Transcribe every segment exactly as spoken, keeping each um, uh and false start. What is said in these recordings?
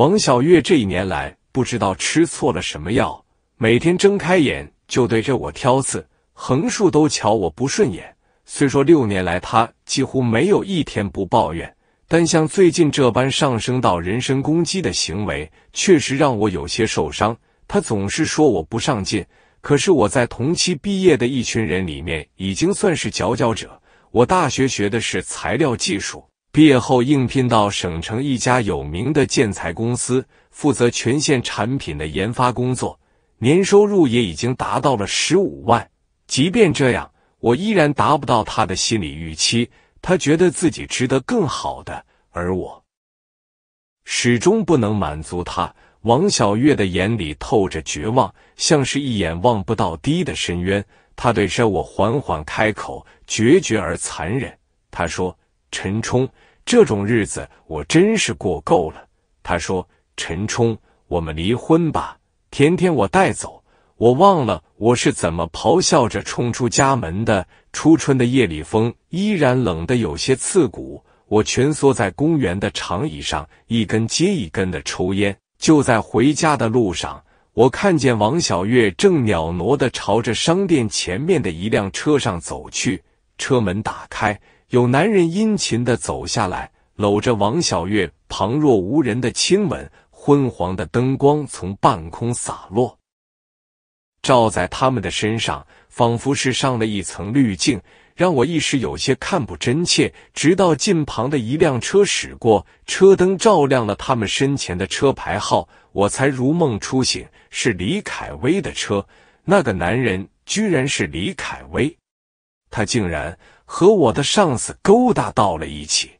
王小月这一年来不知道吃错了什么药，每天睁开眼就对着我挑刺，横竖都瞧我不顺眼。虽说六年来她几乎没有一天不抱怨，但像最近这般上升到人身攻击的行为，确实让我有些受伤。她总是说我不上进，可是我在同期毕业的一群人里面已经算是佼佼者。我大学学的是材料技术，毕业后应聘到省城一家有名的建材公司，负责全线产品的研发工作，年收入也已经达到了十五万。即便这样，我依然达不到他的心理预期，他觉得自己值得更好的，而我始终不能满足他。王小月的眼里透着绝望，像是一眼望不到底的深渊。他对着我缓缓开口，决绝而残忍。他说：“陈冲，这种日子我真是过够了。”他说：“陈冲，我们离婚吧，天天我带走。”我忘了我是怎么咆哮着冲出家门的。初春的夜里，风依然冷得有些刺骨。我蜷缩在公园的长椅上，一根接一根的抽烟。就在回家的路上，我看见王小月正袅挪地朝着商店前面的一辆车上走去，车门打开，有男人殷勤地走下来，搂着王小月旁若无人的亲吻。昏黄的灯光从半空洒落，照在他们的身上，仿佛是上了一层滤镜，让我一时有些看不真切。直到近旁的一辆车驶过，车灯照亮了他们身前的车牌号，我才如梦初醒，是李凯威的车。那个男人居然是李凯威，他竟然和我的上司勾搭到了一起。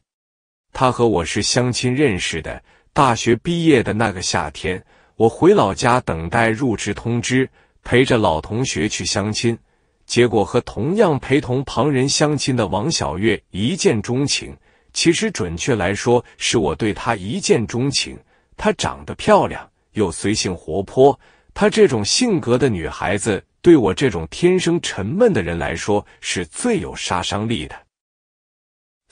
他和我是相亲认识的，大学毕业的那个夏天，我回老家等待入职通知，陪着老同学去相亲，结果和同样陪同旁人相亲的王小月一见钟情。其实准确来说，是我对她一见钟情。她长得漂亮，又随性活泼。她这种性格的女孩子，对我这种天生沉闷的人来说，是最有杀伤力的。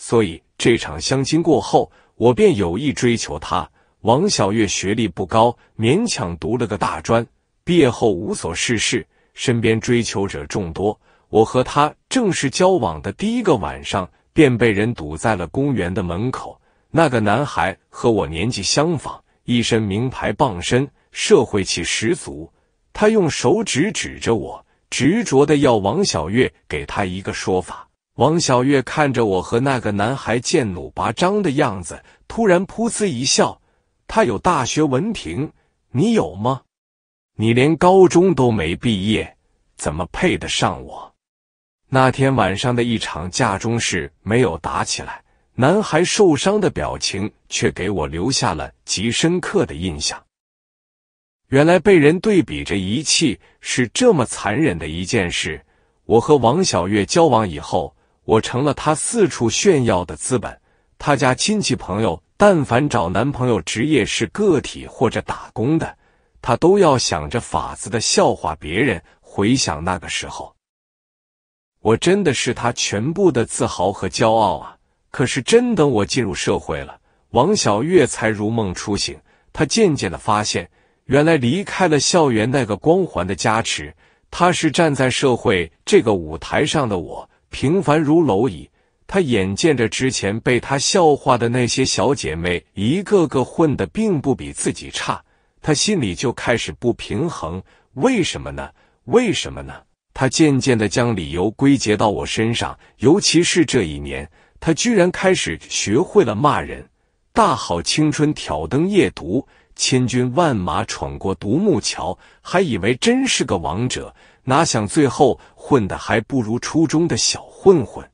所以这场相亲过后，我便有意追求她。王小月学历不高，勉强读了个大专，毕业后无所事事，身边追求者众多。我和她正式交往的第一个晚上，便被人堵在了公园的门口。那个男孩和我年纪相仿，一身名牌傍身，社会气十足。他用手指指着我，执着地要王小月给他一个说法。王小月看着我和那个男孩剑弩拔张的样子，突然噗呲一笑：“他有大学文凭，你有吗？你连高中都没毕业，怎么配得上我？”那天晚上的一场架中事没有打起来，男孩受伤的表情却给我留下了极深刻的印象。原来被人对比着遗弃是这么残忍的一件事。我和王小月交往以后，我成了她四处炫耀的资本。她家亲戚朋友但凡找男朋友职业是个体或者打工的，她都要想着法子的笑话别人。回想那个时候，我真的是她全部的自豪和骄傲啊！可是真等我进入社会了，王小月才如梦初醒。她渐渐地发现，原来离开了校园那个光环的加持，她是站在社会这个舞台上的我，平凡如蝼蚁。她眼见着之前被她笑话的那些小姐妹一个个混得并不比自己差，她心里就开始不平衡。为什么呢？为什么呢？她渐渐地将理由归结到我身上，尤其是这一年，他居然开始学会了骂人，大好青春挑灯夜读，千军万马闯过独木桥，还以为真是个王者，哪想最后混的还不如初中的小混混。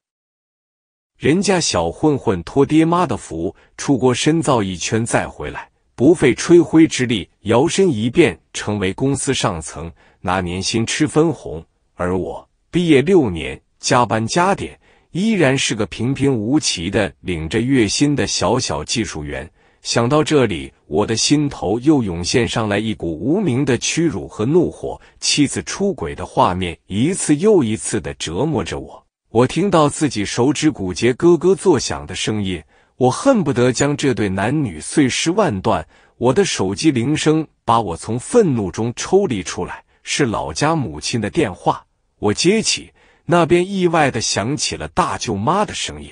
人家小混混托爹妈的福，出国深造一圈再回来，不费吹灰之力，摇身一变成为公司上层，拿年薪吃分红。而我毕业六年，加班加点，依然是个平平无奇的领着月薪的小小技术员。想到这里，我的心头又涌现上来一股无名的屈辱和怒火。妻子出轨的画面一次又一次地折磨着我，我听到自己手指骨节咯咯作响的声音，我恨不得将这对男女碎尸万段。我的手机铃声把我从愤怒中抽离出来，是老家母亲的电话。我接起，那边意外地响起了大舅妈的声音：“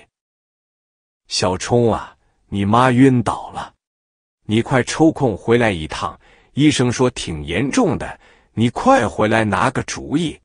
小冲啊，你妈晕倒了，你快抽空回来一趟，医生说挺严重的，你快回来拿个主意。”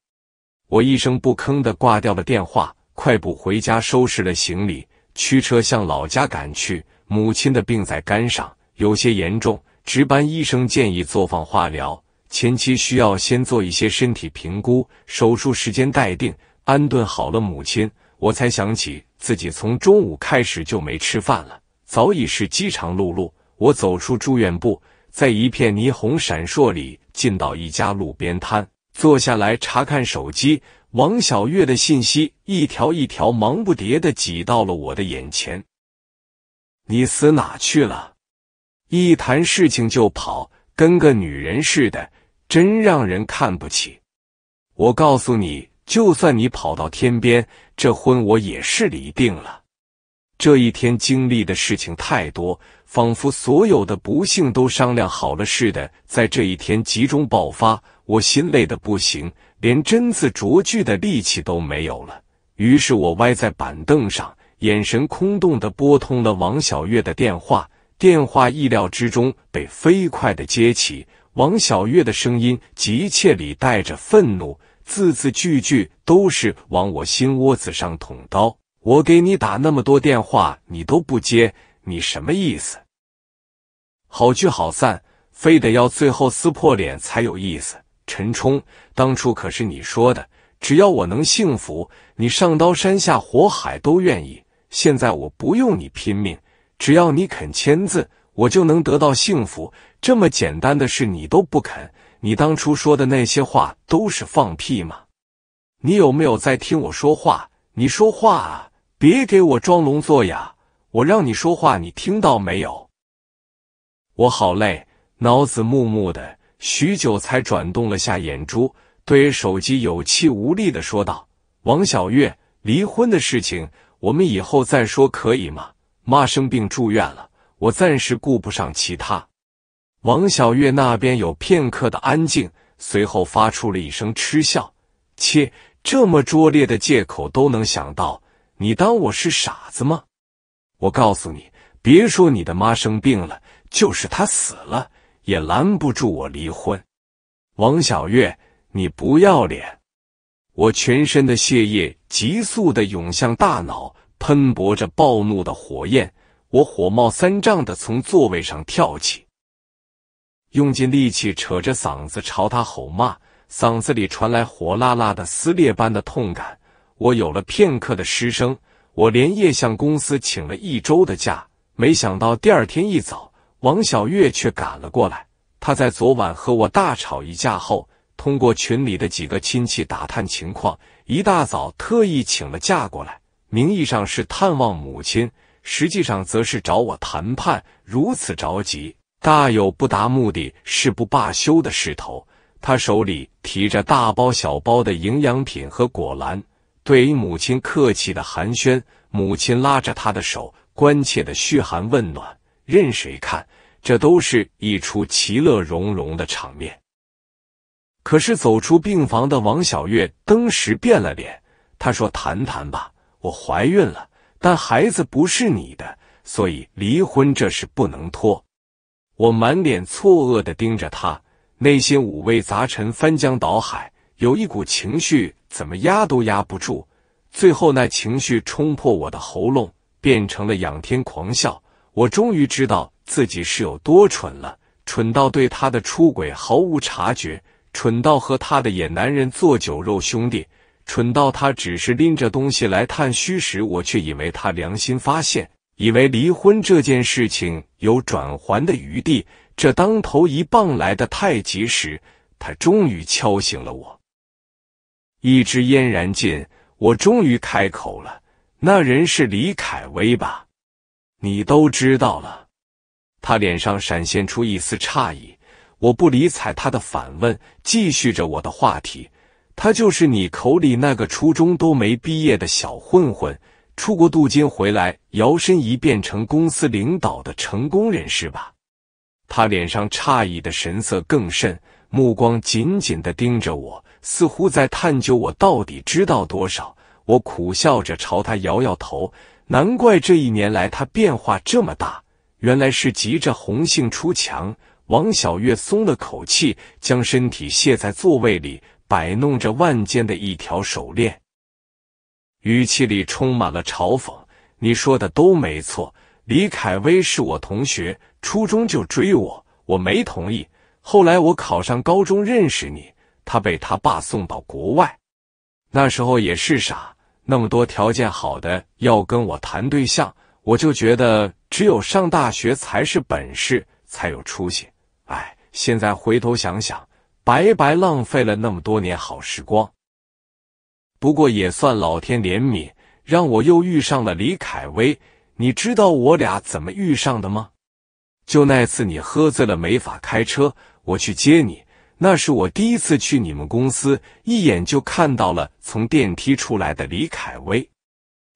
我一声不吭地挂掉了电话，快步回家收拾了行李，驱车向老家赶去。母亲的病在肝上，有些严重，值班医生建议做放化疗，前期需要先做一些身体评估，手术时间待定。安顿好了母亲，我才想起自己从中午开始就没吃饭了，早已是饥肠辘辘。我走出住院部，在一片霓虹闪烁里进到一家路边摊，坐下来查看手机，王小月的信息一条一条忙不迭地挤到了我的眼前。你死哪去了？一谈事情就跑，跟个女人似的，真让人看不起。我告诉你，就算你跑到天边，这婚我也是离定了。这一天经历的事情太多，仿佛所有的不幸都商量好了似的，在这一天集中爆发。我心累得不行，连斟字酌句的力气都没有了。于是我歪在板凳上，眼神空洞地拨通了王小月的电话。电话意料之中被飞快地接起，王小月的声音急切里带着愤怒，字字句句都是往我心窝子上捅刀。我给你打那么多电话你都不接，你什么意思？好聚好散，非得要最后撕破脸才有意思。陈冲，当初可是你说的，只要我能幸福，你上刀山下火海都愿意。现在我不用你拼命，只要你肯签字，我就能得到幸福。这么简单的事你都不肯，你当初说的那些话都是放屁吗？你有没有在听我说话？你说话啊，别给我装聋作哑，我让你说话你听到没有？我好累，脑子木木的，许久才转动了下眼珠，对手机有气无力地说道：“王小月，离婚的事情我们以后再说可以吗？妈生病住院了，我暂时顾不上其他。”王小月那边有片刻的安静，随后发出了一声嗤笑：“切，这么拙劣的借口都能想到，你当我是傻子吗？我告诉你，别说你的妈生病了，就是她死了，也拦不住我离婚。王小月，你不要脸！”我全身的血液急速地涌向大脑，喷薄着暴怒的火焰，我火冒三丈地从座位上跳起，用尽力气扯着嗓子朝他吼骂，嗓子里传来火辣辣的撕裂般的痛感。我有了片刻的失声，我连夜向公司请了一周的假，没想到第二天一早，王小月却赶了过来。她在昨晚和我大吵一架后，通过群里的几个亲戚打探情况，一大早特意请了假过来。名义上是探望母亲，实际上则是找我谈判。如此着急，大有不达目的誓不罢休的势头。他手里提着大包小包的营养品和果篮，对母亲客气的寒暄。母亲拉着他的手，关切的嘘寒问暖。任谁看，这都是一出其乐融融的场面。可是走出病房的王小月登时变了脸，她说：“谈谈吧。我怀孕了，但孩子不是你的，所以离婚这事不能拖。”我满脸错愕地盯着他，内心五味杂陈，翻江倒海，有一股情绪怎么压都压不住。最后那情绪冲破我的喉咙，变成了仰天狂笑。我终于知道自己是有多蠢了，蠢到对他的出轨毫无察觉，蠢到和他的野男人做酒肉兄弟，蠢到他只是拎着东西来探虚时，我却以为他良心发现，以为离婚这件事情有转圜的余地。这当头一棒来得太及时，他终于敲醒了我。一支烟燃尽，我终于开口了：“那人是李凯威吧？你都知道了。”他脸上闪现出一丝诧异，我不理睬他的反问，继续着我的话题。“他就是你口里那个初中都没毕业的小混混，出国镀金回来，摇身一变成公司领导的成功人士吧？他脸上诧异的神色更甚，目光紧紧地盯着我，似乎在探究我到底知道多少。我苦笑着朝他摇摇头，难怪这一年来他变化这么大，原来是急着红杏出墙。王小月松了口气，将身体卸在座位里，摆弄着腕间的一条手链，语气里充满了嘲讽。你说的都没错，李凯威是我同学，初中就追我，我没同意。后来我考上高中认识你，他被他爸送到国外，那时候也是傻，那么多条件好的要跟我谈对象，我就觉得只有上大学才是本事，才有出息。哎，现在回头想想，白白浪费了那么多年好时光。不过也算老天怜悯，让我又遇上了李凯威。你知道我俩怎么遇上的吗？就那次你喝醉了没法开车，我去接你，那是我第一次去你们公司，一眼就看到了从电梯出来的李凯威。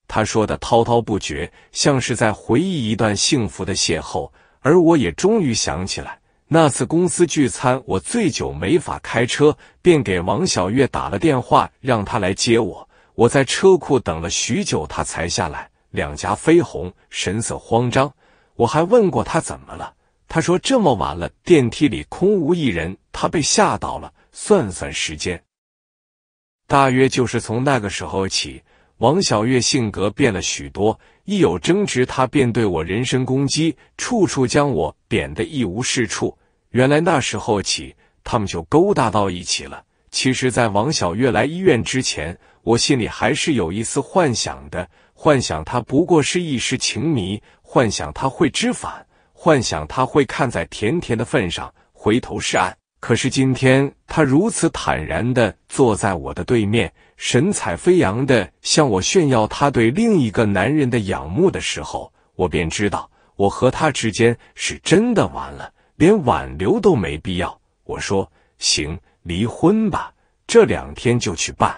他说的滔滔不绝，像是在回忆一段幸福的邂逅，而我也终于想起来，那次公司聚餐我醉酒没法开车，便给王小月打了电话让她来接我。我在车库等了许久，他才下来，两颊绯红，神色慌张。我还问过他怎么了，他说这么晚了，电梯里空无一人，他被吓到了。算算时间，大约就是从那个时候起，王小月性格变了许多，一有争执他便对我人身攻击，处处将我贬得一无是处。原来那时候起，他们就勾搭到一起了。其实在王小月来医院之前，我心里还是有一丝幻想的，幻想他不过是一时情迷，幻想他会知反，幻想他会看在甜甜的份上回头是岸。可是今天他如此坦然地坐在我的对面，神采飞扬地向我炫耀他对另一个男人的仰慕的时候，我便知道我和他之间是真的完了，连挽留都没必要。我说行，离婚吧，这两天就去办，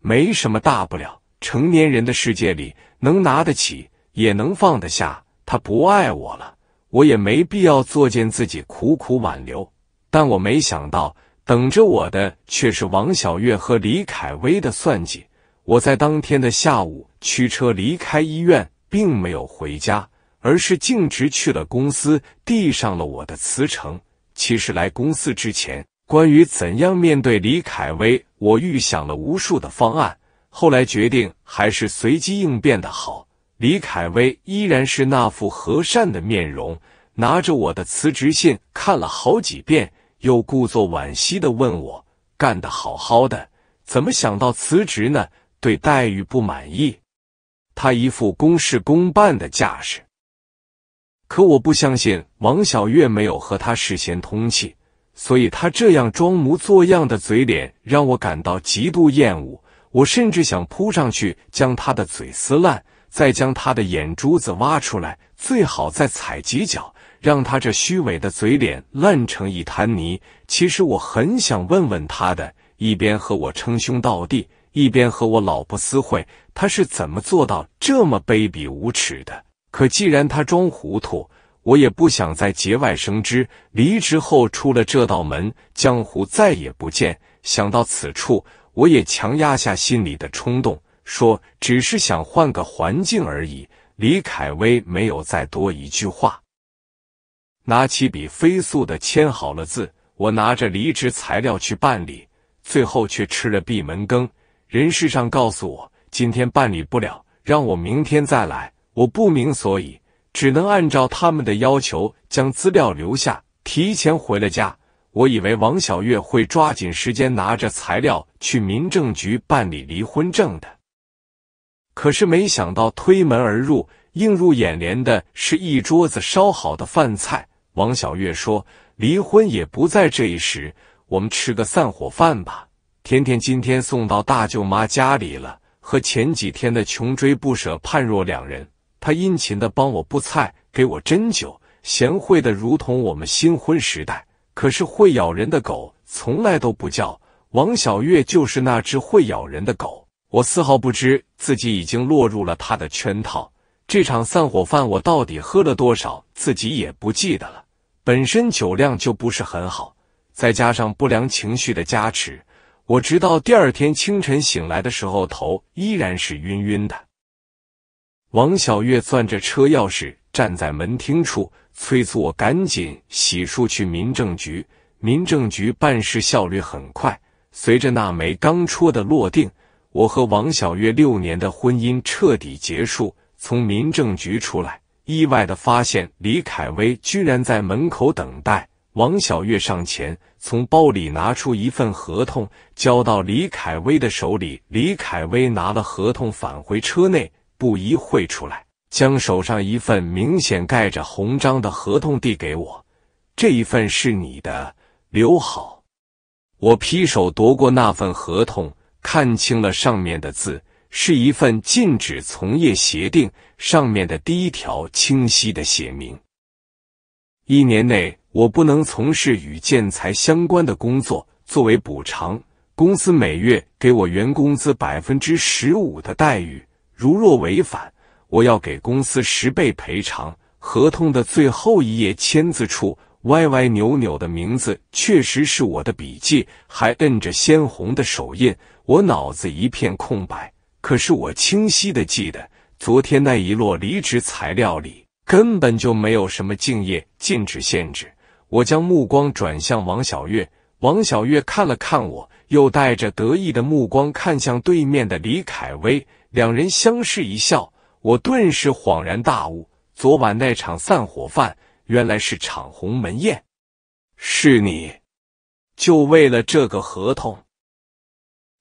没什么大不了。成年人的世界里，能拿得起也能放得下，他不爱我了，我也没必要作践自己苦苦挽留。但我没想到，等着我的却是王小月和李凯威的算计。我在当天的下午驱车离开医院，并没有回家，而是径直去了公司，递上了我的辞呈。其实来公司之前，关于怎样面对李凯威，我预想了无数的方案，后来决定还是随机应变的好。李凯威依然是那副和善的面容，拿着我的辞职信看了好几遍，又故作惋惜地问我，干得好好的，怎么想到辞职呢？对待遇不满意？他一副公事公办的架势。可我不相信王小月没有和他事先通气，所以他这样装模作样的嘴脸让我感到极度厌恶，我甚至想扑上去将他的嘴撕烂，再将他的眼珠子挖出来，最好再踩几脚，让他这虚伪的嘴脸烂成一滩泥。其实我很想问问他的，一边和我称兄道弟，一边和我老不私会，他是怎么做到这么卑鄙无耻的。可既然他装糊涂，我也不想再节外生枝，离职后出了这道门，江湖再也不见。想到此处，我也强压下心里的冲动，说只是想换个环境而已。李凯威没有再多一句话，拿起笔飞速地签好了字。我拿着离职材料去办理，最后却吃了闭门羹。人事上告诉我，今天办理不了，让我明天再来。我不明所以，只能按照他们的要求将资料留下，提前回了家。我以为王小月会抓紧时间拿着材料去民政局办理离婚证的，可是没想到推门而入，映入眼帘的是一桌子烧好的饭菜。王小月说，离婚也不在这一时，我们吃个散伙饭吧。甜甜今天送到大舅妈家里了，和前几天的穷追不舍判若两人。他殷勤地帮我布菜，给我斟酒，贤惠的如同我们新婚时代。可是会咬人的狗从来都不叫，王小月就是那只会咬人的狗。我丝毫不知自己已经落入了他的圈套。这场散伙饭我到底喝了多少，自己也不记得了。本身酒量就不是很好，再加上不良情绪的加持，我直到第二天清晨醒来的时候，头依然是晕晕的。王小月攥着车钥匙站在门厅处，催促我赶紧洗漱去民政局。民政局办事效率很快，随着那枚钢戳的落定，我和王小月六年的婚姻彻底结束。从民政局出来，意外的发现李凯威居然在门口等待。王小月上前，从包里拿出一份合同，交到李凯威的手里。李凯威拿了合同返回车内，不一会出来，将手上一份明显盖着红章的合同递给我。这一份是你的，留好。我劈手夺过那份合同，看清了上面的字。是一份禁止从业协定，上面的第一条清晰的写明：一年内我不能从事与建材相关的工作。作为补偿，公司每月给我原工资 百分之十五 的待遇，如若违反，我要给公司十倍赔偿。合同的最后一页签字处，歪歪扭扭的名字确实是我的笔迹，还摁着鲜红的手印。我脑子一片空白。可是我清晰地记得，昨天那一摞离职材料里根本就没有什么敬业禁止限制。我将目光转向王小月，王小月看了看我，又带着得意的目光看向对面的李凯威，两人相视一笑。我顿时恍然大悟，昨晚那场散伙饭原来是场鸿门宴，是你，就为了这个合同。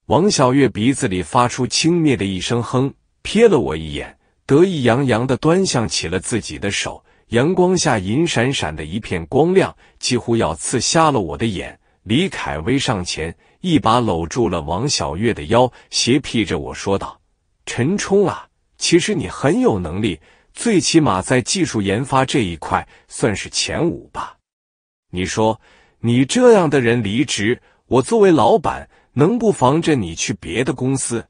王小月鼻子里发出轻蔑的一声哼，瞥了我一眼，得意洋洋地端详起了自己的手，阳光下银闪闪的一片光亮，几乎要刺瞎了我的眼。李凯威上前，一把搂住了王小月的腰，斜睨着我说道：“陈冲啊，其实你很有能力，最起码在技术研发这一块算是前五吧。你说，你这样的人离职，我作为老板，能不防着你去别的公司？”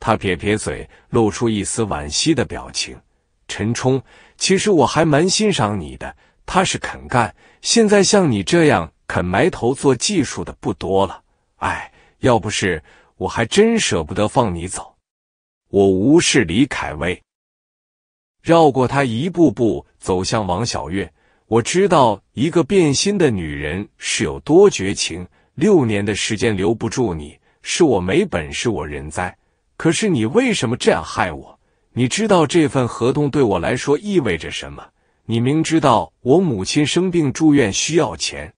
他撇撇嘴，露出一丝惋惜的表情。“陈冲，其实我还蛮欣赏你的，他是肯干，现在像你这样肯埋头做技术的不多了。哎，要不是我还真舍不得放你走。”我无视李凯威，绕过他，一步步走向王小月。我知道一个变心的女人是有多绝情。六年的时间留不住你，是我没本事，我人栽。可是你为什么这样害我？你知道这份合同对我来说意味着什么？你明知道我母亲生病住院需要钱，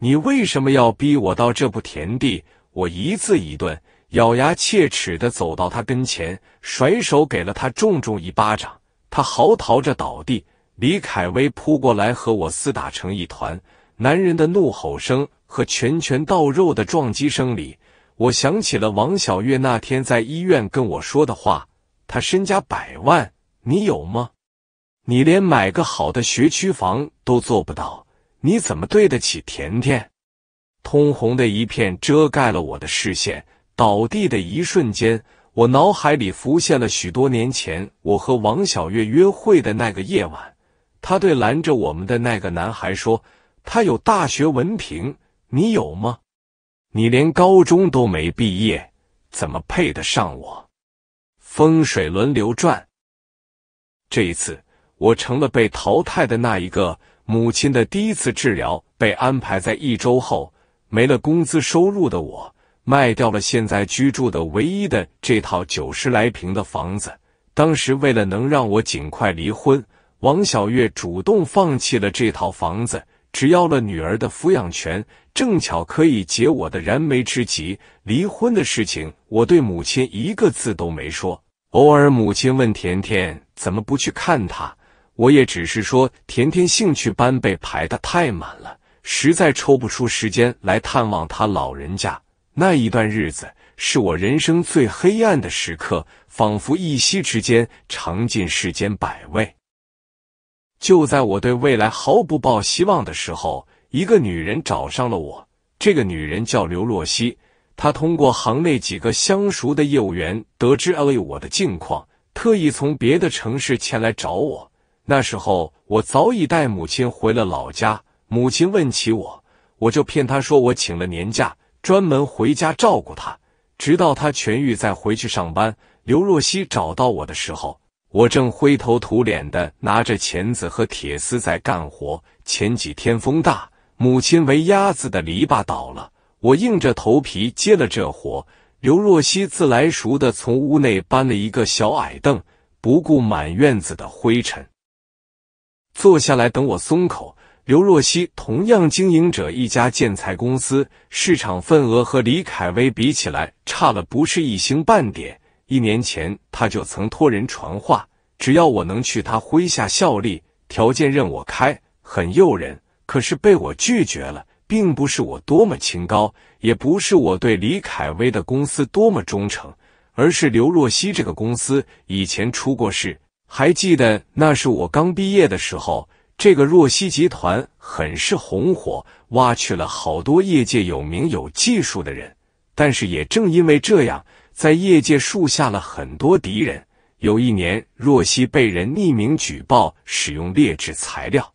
你为什么要逼我到这步田地？我一字一顿，咬牙切齿地走到他跟前，甩手给了他重重一巴掌，他嚎啕着倒地。李凯威扑过来和我厮打成一团，男人的怒吼声和拳拳到肉的撞击声里，我想起了王小月那天在医院跟我说的话：“她身家百万，你有吗？你连买个好的学区房都做不到，你怎么对得起甜甜？”通红的一片遮盖了我的视线。倒地的一瞬间，我脑海里浮现了许多年前我和王小月约会的那个夜晚，她对拦着我们的那个男孩说：“她有大学文凭。”你有吗？你连高中都没毕业，怎么配得上我？风水轮流转，这一次我成了被淘汰的那一个。母亲的第一次治疗被安排在一周后，没了工资收入的我，卖掉了现在居住的唯一的这套九十来平的房子。当时为了能让我尽快离婚，王小月主动放弃了这套房子，只要了女儿的抚养权，正巧可以解我的燃眉之急。离婚的事情，我对母亲一个字都没说。偶尔母亲问甜甜怎么不去看她，我也只是说甜甜兴趣班被排得太满了，实在抽不出时间来探望她老人家。那一段日子是我人生最黑暗的时刻，仿佛一夕之间尝尽世间百味。就在我对未来毫不抱希望的时候，一个女人找上了我。这个女人叫刘若曦，她通过行内几个相熟的业务员得知了我的近况，特意从别的城市前来找我。那时候我早已带母亲回了老家，母亲问起我，我就骗她说我请了年假，专门回家照顾她，直到她痊愈再回去上班。刘若曦找到我的时候，我正灰头土脸的拿着钳子和铁丝在干活。前几天风大，母亲围鸭子的篱笆倒了，我硬着头皮接了这活。刘若曦自来熟的从屋内搬了一个小矮凳，不顾满院子的灰尘，坐下来等我松口。刘若曦同样经营者一家建材公司，市场份额和李凯威比起来差了不是一星半点。一年前他就曾托人传话，只要我能去他麾下效力，条件任我开，很诱人，可是被我拒绝了。并不是我多么清高，也不是我对李凯威的公司多么忠诚，而是刘若曦这个公司以前出过事。还记得那是我刚毕业的时候，这个若曦集团很是红火，挖去了好多业界有名有技术的人，但是也正因为这样，在业界树下了很多敌人。有一年，若曦被人匿名举报使用劣质材料，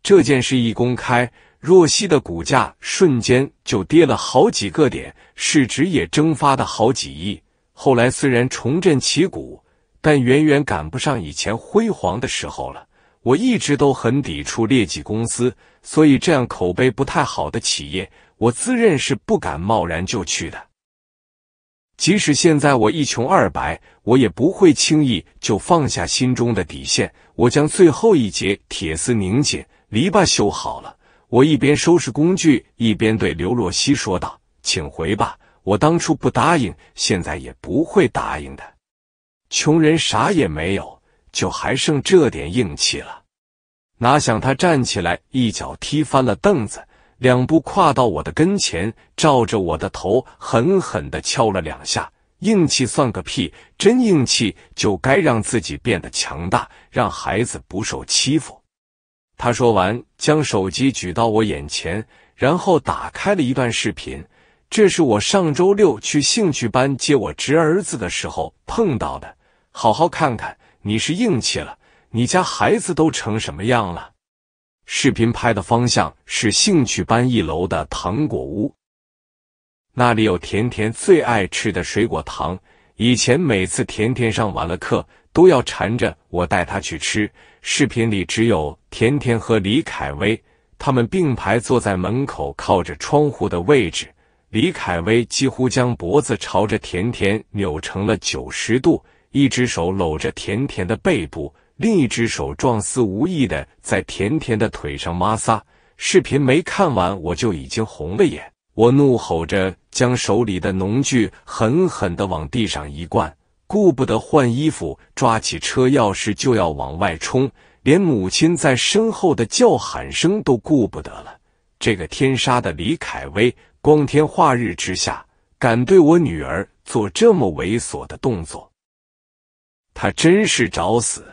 这件事一公开，若曦的股价瞬间就跌了好几个点，市值也蒸发的好几亿。后来虽然重振旗鼓，但远远赶不上以前辉煌的时候了。我一直都很抵触劣迹公司，所以这样口碑不太好的企业，我自认是不敢贸然就去的。即使现在我一穷二白，我也不会轻易就放下心中的底线。我将最后一节铁丝拧紧，篱笆修好了。我一边收拾工具，一边对刘若曦说道：“请回吧，我当初不答应，现在也不会答应的。穷人啥也没有，就还剩这点硬气了。”哪想他站起来，一脚踢翻了凳子，两步跨到我的跟前，照着我的头狠狠地敲了两下。硬气算个屁！真硬气就该让自己变得强大，让孩子不受欺负。他说完，将手机举到我眼前，然后打开了一段视频。这是我上周六去兴趣班接我侄儿子的时候碰到的。好好看看，你是硬气了，你家孩子都成什么样了？视频拍的方向是兴趣班一楼的糖果屋，那里有甜甜最爱吃的水果糖。以前每次甜甜上完了课，都要缠着我带他去吃。视频里只有甜甜和李凯威，他们并排坐在门口靠着窗户的位置。李凯威几乎将脖子朝着甜甜扭成了九十度，一只手搂着甜甜的背部，另一只手状似无意的在甜甜的腿上摩挲。视频没看完，我就已经红了眼。我怒吼着将手里的农具狠狠地往地上一灌，顾不得换衣服，抓起车钥匙就要往外冲，连母亲在身后的叫喊声都顾不得了。这个天杀的李凯威，光天化日之下，敢对我女儿做这么猥琐的动作，他真是找死！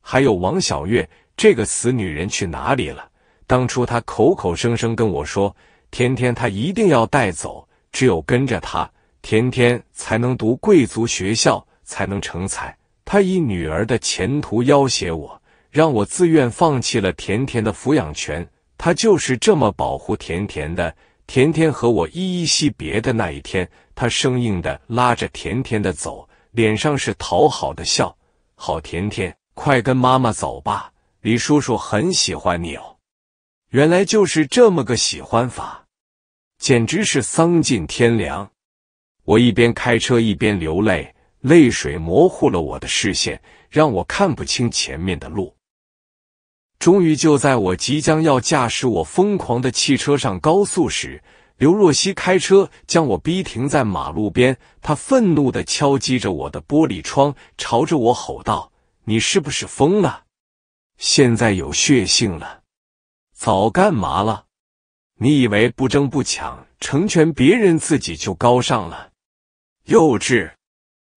还有王小月，这个死女人去哪里了？当初她口口声声跟我说，甜甜她一定要带走，只有跟着她，甜甜才能读贵族学校，才能成才。他以女儿的前途要挟我，让我自愿放弃了甜甜的抚养权。他就是这么保护甜甜的。甜甜和我依依惜别的那一天，他生硬的拉着甜甜的走，脸上是讨好的笑。好甜甜，快跟妈妈走吧，李叔叔很喜欢你哦。原来就是这么个喜欢法，简直是丧尽天良。我一边开车一边流泪，泪水模糊了我的视线，让我看不清前面的路。终于就在我即将要驾驶我疯狂的汽车上高速时，刘若曦开车将我逼停在马路边，她愤怒地敲击着我的玻璃窗，朝着我吼道：“你是不是疯了？现在有血性了？早干嘛了？你以为不争不抢，成全别人自己就高尚了？幼稚！”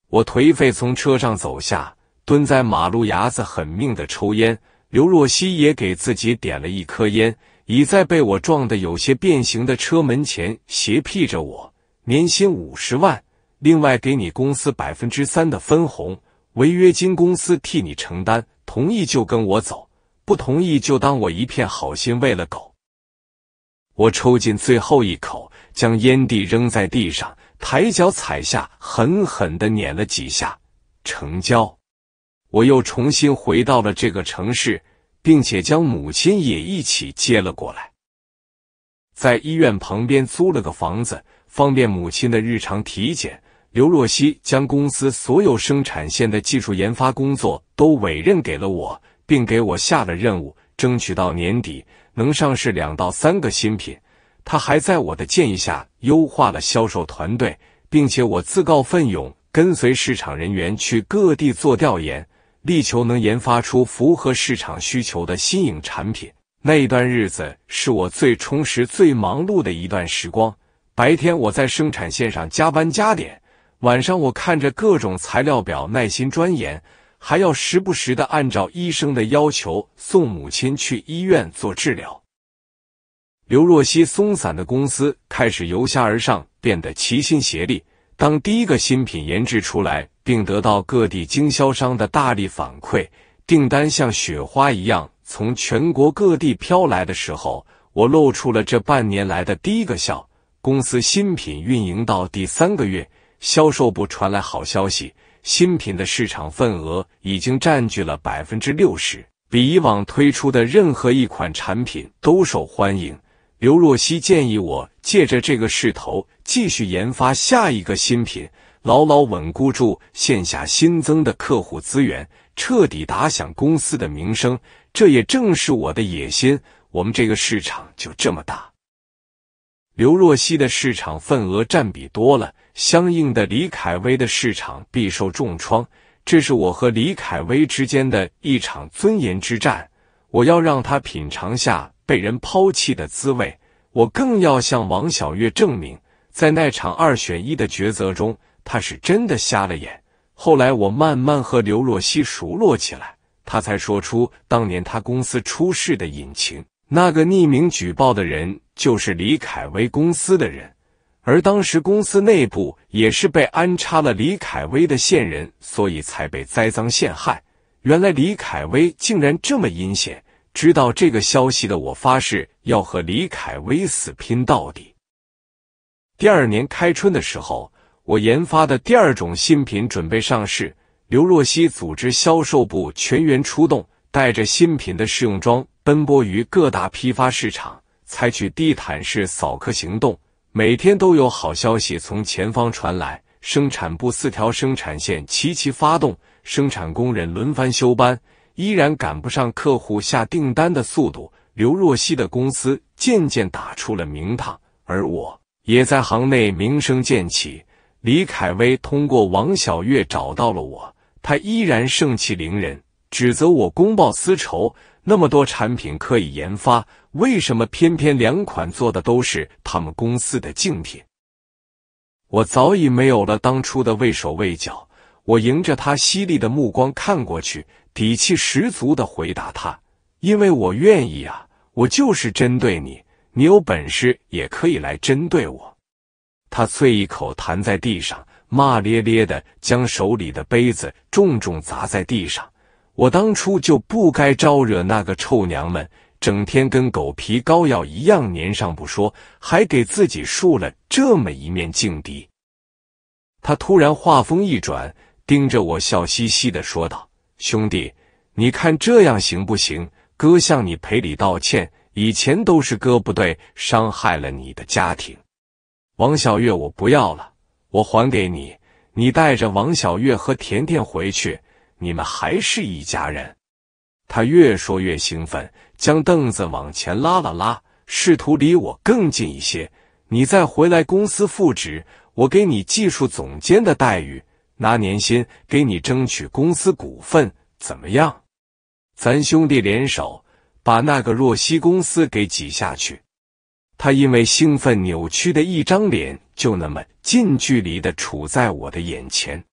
我颓废从车上走下，蹲在马路牙子狠命的抽烟。刘若曦也给自己点了一颗烟，已在被我撞得有些变形的车门前斜睨着我。年薪五十万，另外给你公司百分之三的分红，违约金公司替你承担，同意就跟我走，不同意就当我一片好心喂了狗。我抽进最后一口，将烟蒂扔在地上，抬脚踩下，狠狠地碾了几下，成交。我又重新回到了这个城市，并且将母亲也一起接了过来，在医院旁边租了个房子，方便母亲的日常体检。刘若曦将公司所有生产线的技术研发工作都委任给了我，并给我下了任务，争取到年底能上市两到三个新品。他还在我的建议下优化了销售团队，并且我自告奋勇跟随市场人员去各地做调研，力求能研发出符合市场需求的新颖产品。那一段日子是我最充实最忙碌的一段时光，白天我在生产线上加班加点，晚上我看着各种材料表耐心钻研，还要时不时地按照医生的要求送母亲去医院做治疗。刘若曦松散的公司开始由下而上变得齐心协力，当第一个新品研制出来并得到各地经销商的大力反馈，订单像雪花一样从全国各地飘来的时候，我露出了这半年来的第一个笑。公司新品运营到第三个月，销售部传来好消息，新品的市场份额已经占据了 百分之六十， 比以往推出的任何一款产品都受欢迎。刘若曦建议我借着这个势头继续研发下一个新品，牢牢稳固住线下新增的客户资源，彻底打响公司的名声。这也正是我的野心，我们这个市场就这么大。刘若曦的市场份额占比多了，相应的李凯威的市场必受重创，这是我和李凯威之间的一场尊严之战。我要让他品尝下被人抛弃的滋味，我更要向王小月证明，在那场二选一的抉择中，他是真的瞎了眼。后来我慢慢和刘若曦熟络起来，他才说出当年他公司出事的隐情，那个匿名举报的人就是李凯威公司的人，而当时公司内部也是被安插了李凯威的线人，所以才被栽赃陷害。原来李凯威竟然这么阴险，知道这个消息的我发誓要和李凯威死拼到底。第二年开春的时候，我研发的第二种新品准备上市，刘若曦组织销售部全员出动，带着新品的试用装奔波于各大批发市场，采取地毯式扫客行动，每天都有好消息从前方传来。生产部四条生产线齐齐发动，生产工人轮番休班，依然赶不上客户下订单的速度。刘若曦的公司渐渐打出了名堂，而我也在行内名声渐起。李凯威通过王小月找到了我，他依然盛气凌人，指责我公报私仇，那么多产品可以研发，为什么偏偏两款做的都是他们公司的竞品？我早已没有了当初的畏手畏脚，我迎着他犀利的目光看过去，底气十足地回答他：因为我愿意啊，我就是针对你，你有本事也可以来针对我。他啐一口弹在地上，骂咧咧的将手里的杯子重重砸在地上。我当初就不该招惹那个臭娘们，整天跟狗皮膏药一样粘上不说，还给自己树了这么一面劲敌。他突然话锋一转，盯着我笑嘻嘻地说道：兄弟，你看这样行不行？哥向你赔礼道歉，以前都是哥不对，伤害了你的家庭。王小月我不要了，我还给你，你带着王小月和甜甜回去，你们还是一家人。他越说越兴奋，将凳子往前拉了拉，试图离我更近一些。你再回来公司复职，我给你技术总监的待遇，拿年薪给你争取公司股份，怎么样？咱兄弟联手把那个若曦公司给挤下去。他因为兴奋扭曲的一张脸就那么近距离地处在我的眼前，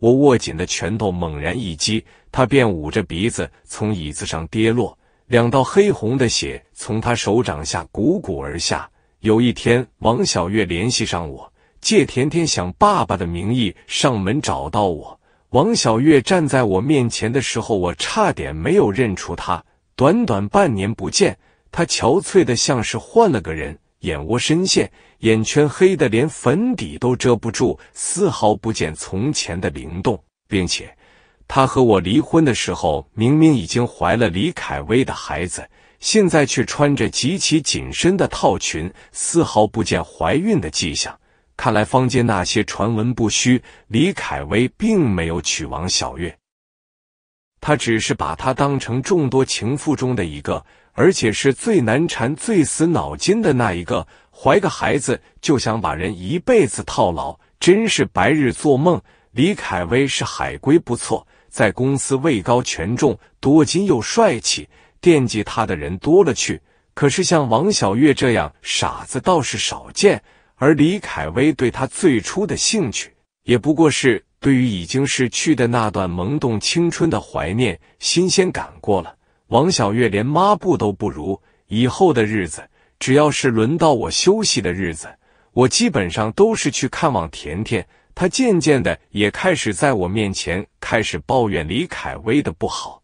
我握紧的拳头猛然一击，他便捂着鼻子从椅子上跌落，两道黑红的血从他手掌下汩汩而下。有一天，王小月联系上我，借甜甜想爸爸的名义上门找到我，王小月站在我面前的时候，我差点没有认出她。短短半年不见，她憔悴的像是换了个人，眼窝深陷，眼圈黑的连粉底都遮不住，丝毫不见从前的灵动。并且，她和我离婚的时候，明明已经怀了李凯威的孩子。 现在却穿着极其紧身的套裙，丝毫不见怀孕的迹象。看来坊间那些传闻不虚，李凯威并没有娶王小月，他只是把她当成众多情妇中的一个，而且是最难缠、最死脑筋的那一个。怀个孩子就想把人一辈子套牢，真是白日做梦。李凯威是海归不错，在公司位高权重，多金又帅气。 惦记他的人多了去，可是像王小月这样傻子倒是少见。而李凯威对他最初的兴趣，也不过是对于已经逝去的那段萌动青春的怀念，新鲜感过了。王小月连抹布都不如。以后的日子，只要是轮到我休息的日子，我基本上都是去看望甜甜。她渐渐的也开始在我面前开始抱怨李凯威的不好。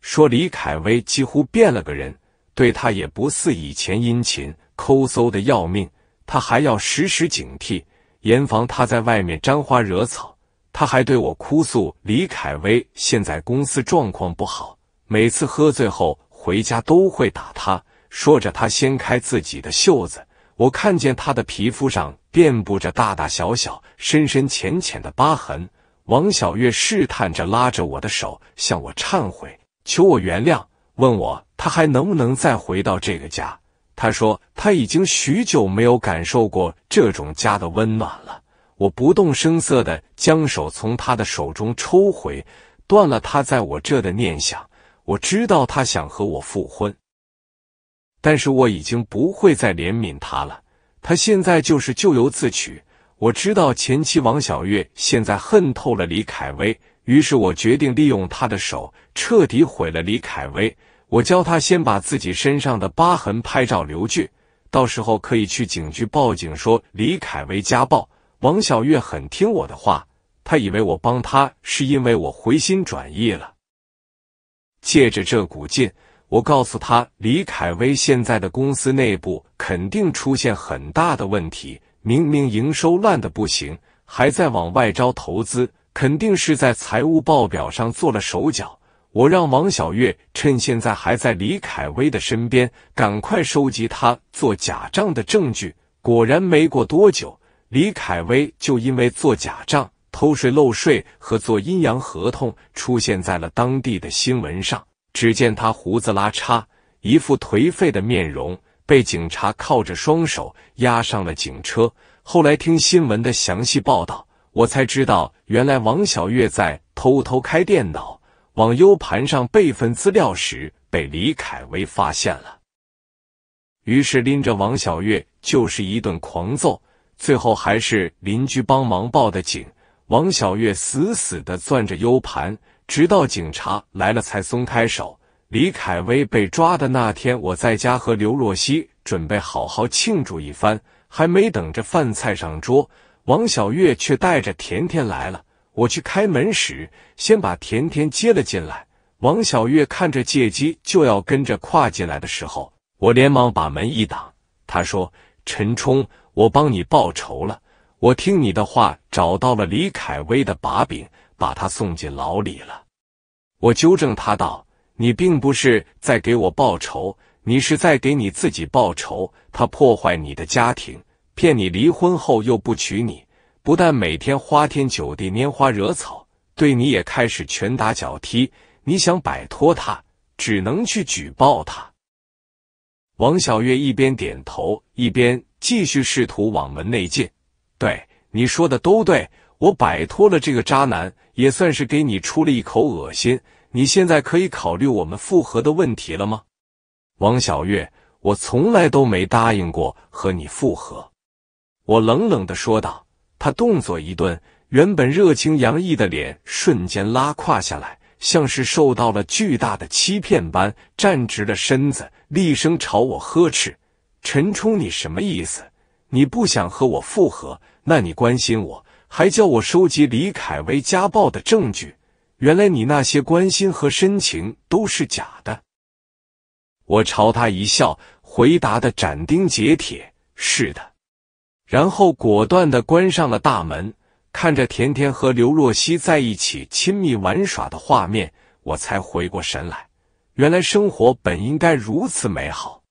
说李凯威几乎变了个人，对他也不似以前殷勤抠搜的要命。他还要时时警惕，严防他在外面沾花惹草。他还对我哭诉李凯威现在公司状况不好，每次喝醉后回家都会打他。说着，他掀开自己的袖子，我看见他的皮肤上遍布着大大小小、深深浅浅的疤痕。王小月试探着拉着我的手，向我忏悔。 求我原谅，问我他还能不能再回到这个家。他说他已经许久没有感受过这种家的温暖了。我不动声色地将手从他的手中抽回，断了他在我这的念想。我知道他想和我复婚，但是我已经不会再怜悯他了。他现在就是咎由自取。我知道前妻王小月现在恨透了李凯威。 于是我决定利用他的手，彻底毁了李凯威。我教他先把自己身上的疤痕拍照留据，到时候可以去警局报警说李凯威家暴。王小月很听我的话，她以为我帮她是因为我回心转意了。借着这股劲，我告诉她，李凯威现在的公司内部肯定出现很大的问题，明明营收烂得不行，还在往外招投资。 肯定是在财务报表上做了手脚。我让王小月趁现在还在李凯威的身边，赶快收集他做假账的证据。果然，没过多久，李凯威就因为做假账、偷税漏税和做阴阳合同，出现在了当地的新闻上。只见他胡子拉碴，一副颓废的面容，被警察靠着双手押上了警车。后来听新闻的详细报道。 我才知道，原来王小月在偷偷开电脑往 U 盘上备份资料时，被李凯威发现了。于是拎着王小月就是一顿狂揍，最后还是邻居帮忙报的警。王小月死死地攥着 U 盘，直到警察来了才松开手。李凯威被抓的那天，我在家和刘若曦准备好好庆祝一番，还没等着饭菜上桌。 王小月却带着甜甜来了。我去开门时，先把甜甜接了进来。王小月看着借机就要跟着跨进来的时候，我连忙把门一挡。她说：“陈冲，我帮你报仇了。我听你的话，找到了李凯威的把柄，把他送进牢里了。”我纠正她道：“你并不是在给我报仇，你是在给你自己报仇。他破坏你的家庭。” 骗你离婚后又不娶你，不但每天花天酒地、拈花惹草，对你也开始拳打脚踢。你想摆脱他，只能去举报他。王小月一边点头，一边继续试图往门内进。对，你说的都对，我摆脱了这个渣男，也算是给你出了一口恶心。你现在可以考虑我们复合的问题了吗？王小月，我从来都没答应过和你复合。 我冷冷地说道，他动作一顿，原本热情洋溢的脸瞬间拉胯下来，像是受到了巨大的欺骗般，站直了身子，厉声朝我呵斥：“陈冲，你什么意思？你不想和我复合，那你关心我，还叫我收集李凯为家暴的证据。原来你那些关心和深情都是假的。”我朝他一笑，回答得斩钉截铁：“是的。”然后果断地关上了大门，看着甜甜和刘若曦在一起亲密玩耍的画面，我才回过神来。原来生活本应该如此美好。